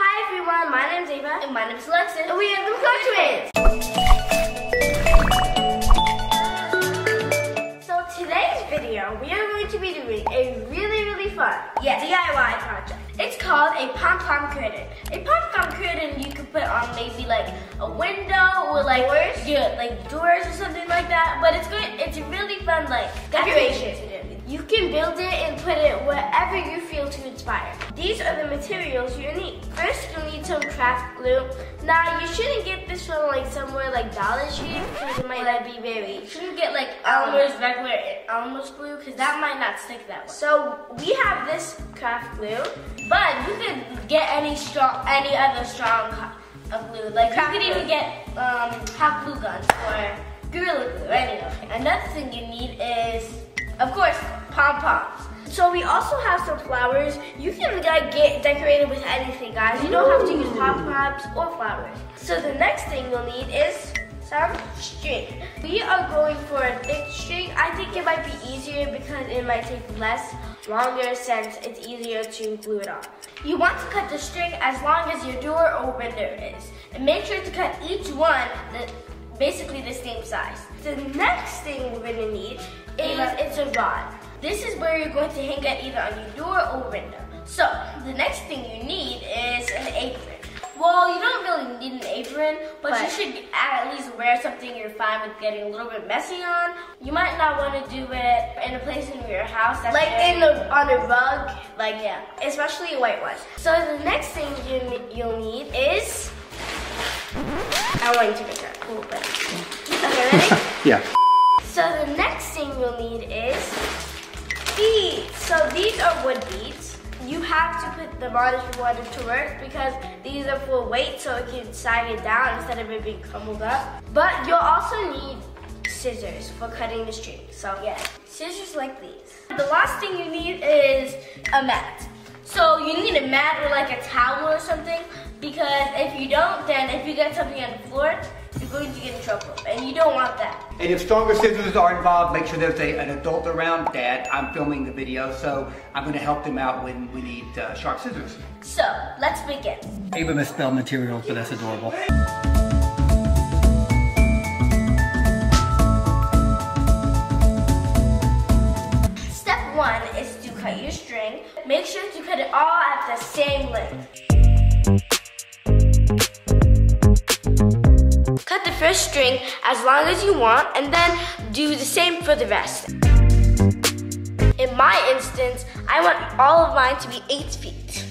Hi everyone, my name's Ava. And my name's Alexis. And we are the McClure Twins. So today's video, we are going to be doing a really fun DIY project. It's called a pom-pom curtain. A pom-pom curtain you could put on maybe like a window or like doors, like doors or something like that. But it's good. It's a really fun like decoration to do. You can build it and put it wherever you feel to inspire. These are the materials you need. First, you'll need some craft glue. Now, you shouldn't get this from like somewhere like Dollar Tree because it might not be very. You shouldn't get like Elmer's regular Elmer's glue because that might not stick that well. So we have this craft glue, but you could get any other strong glue. Like you could even get hot glue guns or Gorilla Glue. Anyway, another thing you need is, of course, pom-poms. So we also have some flowers. You can like get decorated with anything, guys. You don't have to use pom-poms or flowers. So the next thing you'll need is some string. We are going for a thick string. I think it might be easier because it might take longer since it's easier to glue it on. You want to cut the string as long as your door or window is. And make sure to cut each one basically the same size. The next thing we're gonna need is a rod. This is where you're going to hang it either on your door or window. So the next thing you need is an apron. Well, you don't really need an apron, but you should at least wear something you're fine with getting a little bit messy on. You might not want to do it in a place in your house that's like on a rug, like yeah, especially a white one. So the next thing you'll need is, I want you to make that a little bit. Okay, ready? Yeah. So the next thing you'll need is beads. So these are wood beads. You have to put them on if you want it to work because these are full weight so it can sag it down instead of it being crumbled up. But you'll also need scissors for cutting the string. So yeah, scissors like these. The last thing you need is a mat. So you need a mat or like a towel or something because if you don't, then if you get something on the floor, you're going to get in trouble, and you don't want that. And if stronger scissors are involved, make sure there's an adult around. Dad, I'm filming the video, so I'm gonna help them out when we need sharp scissors. So, let's begin. Ava misspelled materials, but that's adorable. Step one is to cut your string. Make sure to cut it all at the same length. Cut the first string as long as you want and then do the same for the rest. In my instance, I want all of mine to be 8 feet.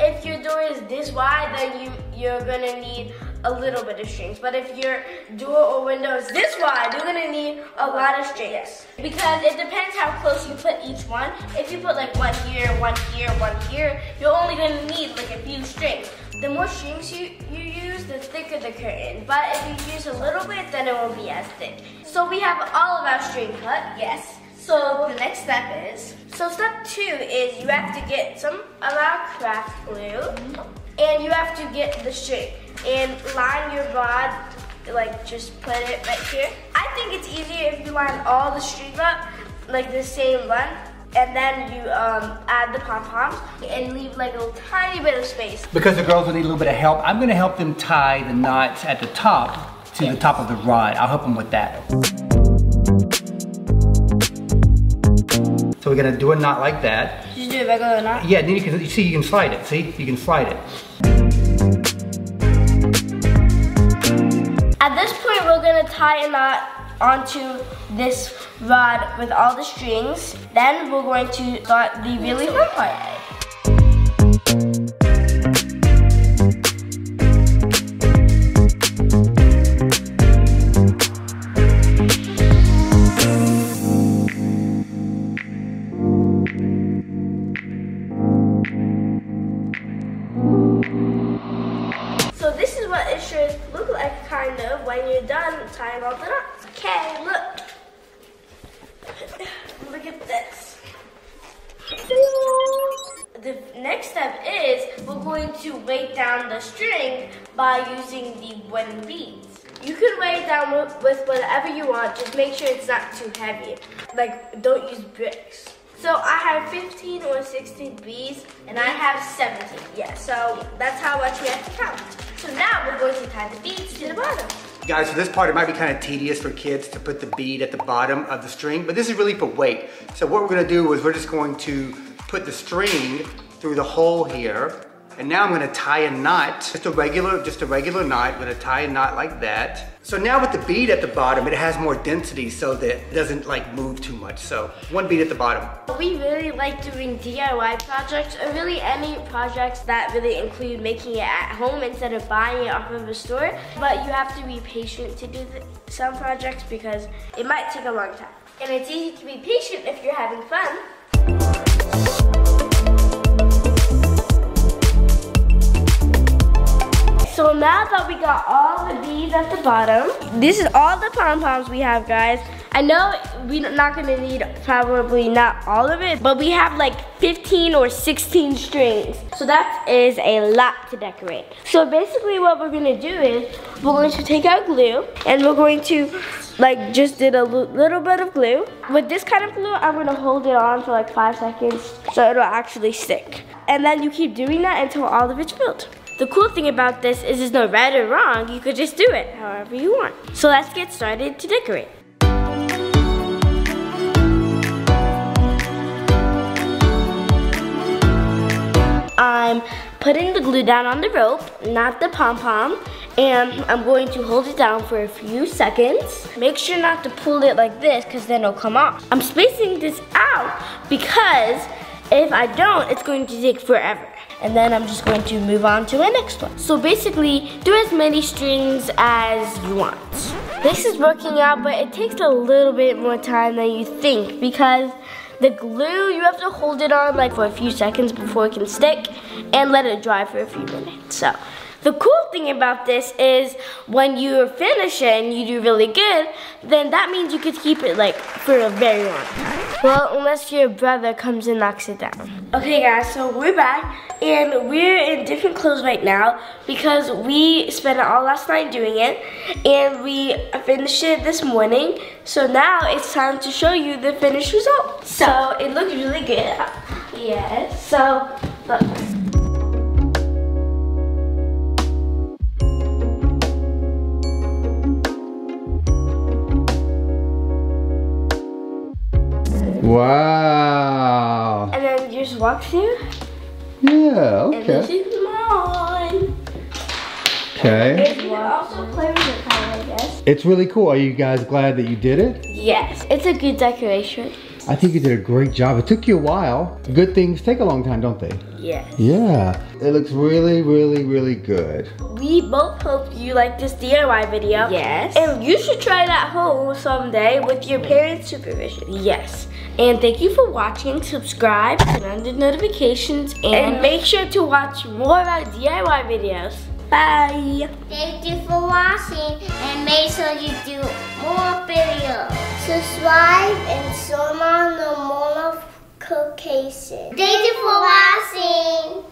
If your door is this wide, then you're gonna need a little bit of strings. But if your door or window is this wide, you're gonna need a lot of strings. Because it depends how close you put each one. If you put like one here, you're only gonna need like a few strings. The more strings you use, the thicker the curtain. But if you use a little bit, then it won't be as thick. So we have all of our string cut, yes. So the next step is, step two is you have to get some of our craft glue and you have to get the string and line your rod, like just put it right here. I think it's easier if you line all the string up, like the same length, and then you add the pom-poms and leave like a tiny bit of space. Because the girls will need a little bit of help, I'm gonna help them tie the knots at the top to the top of the rod. I'll help them with that. So we're gonna do a knot like that. Just do a regular knot? Yeah, then you can slide it, see? You can slide it. At this point, we're gonna tie a knot onto this rod with all the strings. Then we're going to start the really fun part. So this is what it should look like, kind of, when you're done tying all the knots. Okay, look at this. The next step is we're going to weight down the string by using the wooden beads. You can weigh it down with whatever you want, just make sure it's not too heavy. Like, don't use bricks. So I have 15 or 16 bees, and I have 17. Yeah, so that's how much we have to count. So now we're going to tie the beads to the bottom. Guys, for this part, it might be kind of tedious for kids to put the bead at the bottom of the string, but this is really for weight. So what we're gonna do is we're just going to put the string through the hole here, and now I'm gonna tie a knot, just a regular knot. I'm gonna tie a knot like that. So now with the bead at the bottom, it has more density so that it doesn't like move too much. So one bead at the bottom. We really like doing DIY projects, or really any projects that really include making it at home instead of buying it off of a store. But you have to be patient to do some projects because it might take a long time. And it's easy to be patient if you're having fun. So now that we got all the beads at the bottom, this is all the pom-poms we have, guys. I know we're not gonna need probably not all of it, but we have like 15 or 16 strings. So that is a lot to decorate. So basically what we're gonna do is, we're going to take out glue, and we're going to like just did a little bit of glue. With this kind of glue, I'm gonna hold it on for like 5 seconds, so it'll actually stick. And then you keep doing that until all of it's filled. The cool thing about this is there's no right or wrong, you could just do it however you want. So let's get started to decorate. I'm putting the glue down on the rope, not the pom-pom, and I'm going to hold it down for a few seconds. Make sure not to pull it like this because then it'll come off. I'm spacing this out because if I don't, it's going to take forever. And then I'm just going to move on to my next one. So basically, do as many strings as you want. This is working out, but it takes a little bit more time than you think because the glue, you have to hold it on like for a few seconds before it can stick and let it dry for a few minutes. So the cool thing about this is when you're finished and you do really good, then that means you could keep it like for a very long time. Well, unless your brother comes and knocks it down. Okay guys, so we're back and we're in different clothes right now because we spent all last night doing it and we finished it this morning. So now it's time to show you the finished result. So it looks really good. Yes, so look. Wow. And then you just walk through? Yeah, okay. And this is mine. Okay. You can also play with the color, I guess. It's really cool. Are you guys glad that you did it? Yes. It's a good decoration. I think you did a great job. It took you a while. Good things take a long time, don't they? Yes. Yeah. It looks really, really, really good. We both hope you like this DIY video. Yes. And you should try it at home someday with your parents' supervision. Yes. And thank you for watching. Subscribe, turn on the notifications, and make sure to watch more of our DIY videos. Bye. Thank you for watching, and make sure you do more videos. Subscribe and show more cooking. Thank you for watching.